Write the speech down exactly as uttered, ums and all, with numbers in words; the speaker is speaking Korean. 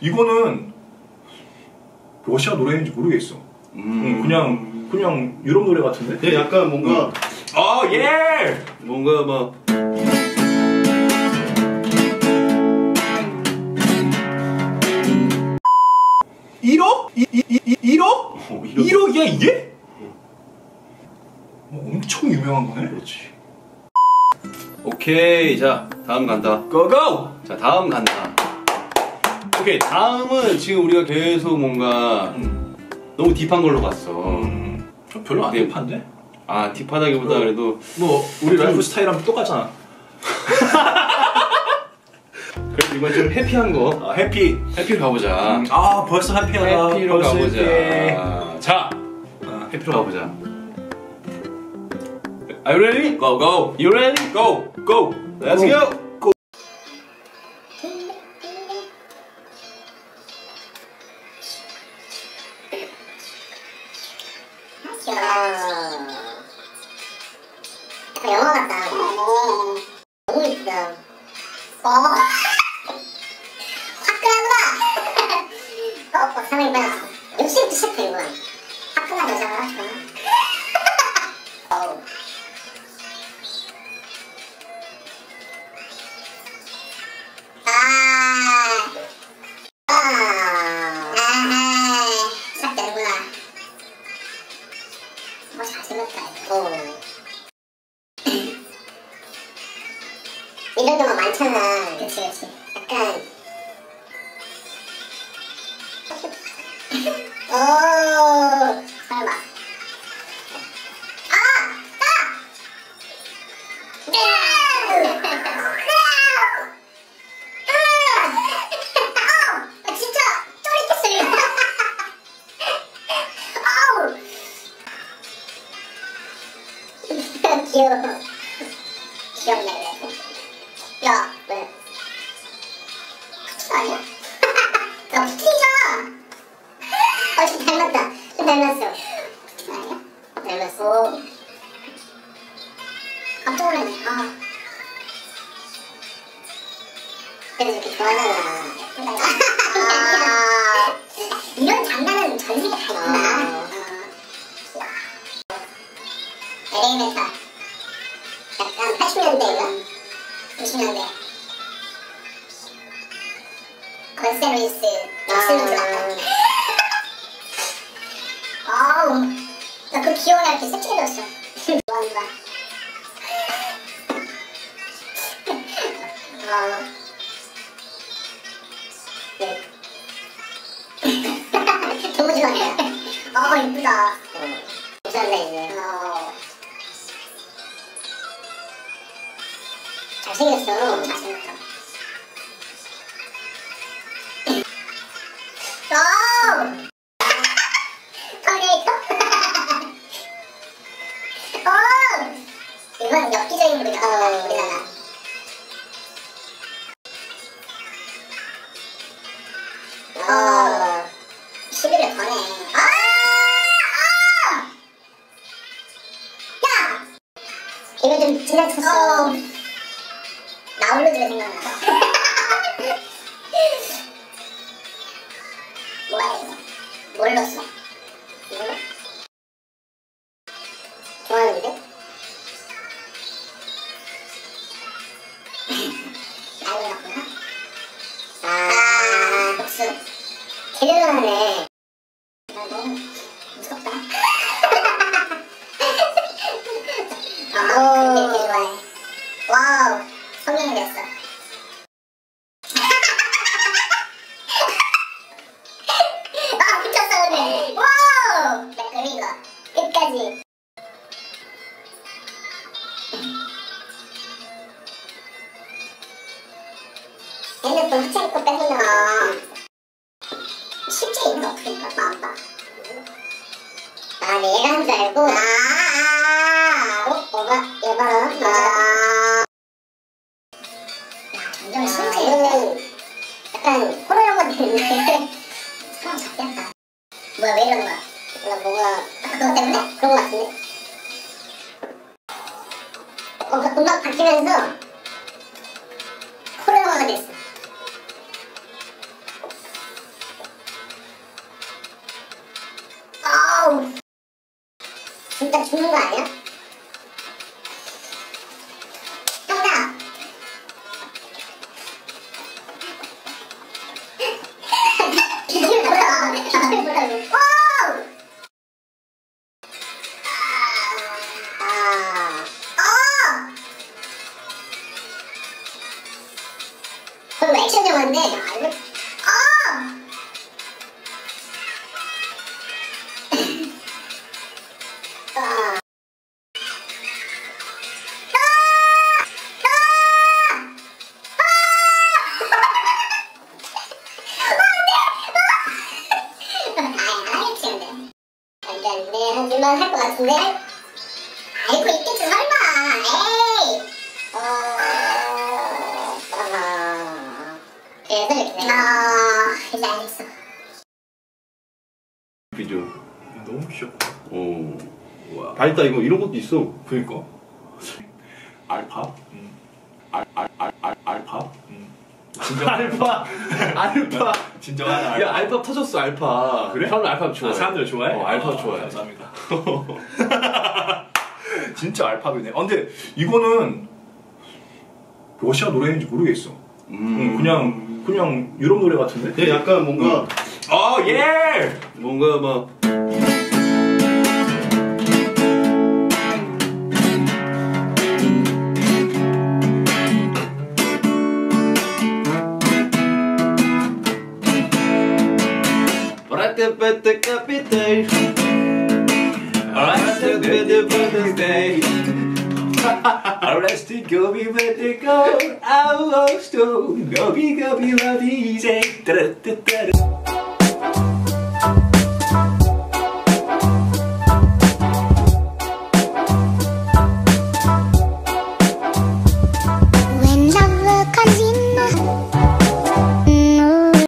이거는 러시아 노래인지 모르겠어. 음. 그냥 그냥 유럽 노래 같은데? 되게 약간 뭔가 어 예! 뭔가 막 일억? 일억? 일억이야 이게? 뭐 엄청 유명한 거네? 그렇지. 오케이, 자 다음 간다. 고고! 자 다음 간다. 오케이, 다음은 지금 우리가 계속 뭔가 음. 너무 딥한 걸로 갔어. 음. 별로 안 딥한데? 아 딥하다기보다 그래도 뭐 우리 라이프 스타일이랑 똑같잖아. 그래도 이번 좀 해피한 거. 아, 해피. 해피로 가보자. 음. 아 벌써 해피하다. 해피로 벌써 가보자. 해피. 자 아, 해피로 가보자. Are you ready? Go go. You ready? Go go. Let's go. Go. 영어 같다. 너무 있어. 어. 화끈하구나. 어, 삼백만. 육십도 시작되구만. 화끈한 여자가. 이런 경우가 많잖아. 그치 그치. 약간 오 설마. 아! 아! 네! 아! 진짜 쫄깃했어요. 아우 귀여워. 귀엽네. 야, 왜? 카츠가 아니야? 나 피티잖아! 어, 좀 닮았다. 좀 닮았어. 카츠가 아니야? 닮았어. 깜짝 놀랐네. 아. 그래서 이렇게 좋아하잖아. 아. 이런 장난은 전 세계 다 있구나. 엘에이 메탈. 약간 팔십 년대인가? 구십 년대 건세루이스 넥슬루즈 같다. 아우 나 그 귀여운 애 이렇게 섹시해졌어. 좋아하는 거야. 어. 네. 너무 좋아해. 어 이쁘다. 어. 잘한다 이제. 어. 잘생겼어. 잘생겼어. 오! 오! 이건 엽기적인 우리가 어, 우리나라. 어. 시비를 거네. 아! 아! 야! 이거 좀 지나쳤어. 어. 아울러 집에 생각나. 뭐야 이거? 뭘 넣었어? 이걸로? 좋아하는데? 나를 넣었구나? 아, 복수. 개려하네. 나 너무 무섭다. 아, 근데 이렇게 좋아해. 와우. 성인이 됐어. 아 미쳤어 오늘. 와우. 나 그린 거 끝까지. 핸드폰 하체 입고 뺏는 거. 실제 있는 거 어떻게 입고 나온다. 아 내가 한 줄 알고. 아. 어? 뭐가? 얘 봐라. 좀 심지어는 약간 호러 영화 같은데 사람 잡겠다. 뭐야 왜 이러는 거야? 나 뭐가 그거 때문에? 그런 거 같은데? 어, 음악 바뀌면서 호러 영화가 됐어. 일단 죽는 거 아니야? 정답! 이걸 몰라. 이걸 몰라요. 와우! 아, 아, 아! 그럼 액션 영화인데, 아, 이거. 아! 하지만 할 것 같은데? 알고 있겠지 설마. 에이. 어... 어... 그래서 이렇게 내가 어... 이제 알겠어. 그죠? 너무 귀엽다. 오. 와. 다 있다 이거 이런 것도 있어. 그니까. 알파? 응. 알알알알 알파? 응. 진정 알파. 알파. 진정한 알파. 야 알파 터졌어 알파. 그래? 사람들 알파 좋아해. 아, 사람들 좋아해? 어, 알파 아, 좋아해. 감사합니다. 진짜 알파이네. 아, 근데 이거는 러시아 노래인지 모르겠어. 음. 음, 그냥 그냥 유럽 노래 같은데? 네, 약간 뭔가 음. 어 예. 뭔가 막 But happy day. I have a beautiful day. I rest to go be better go. I lost to go be go be love easy.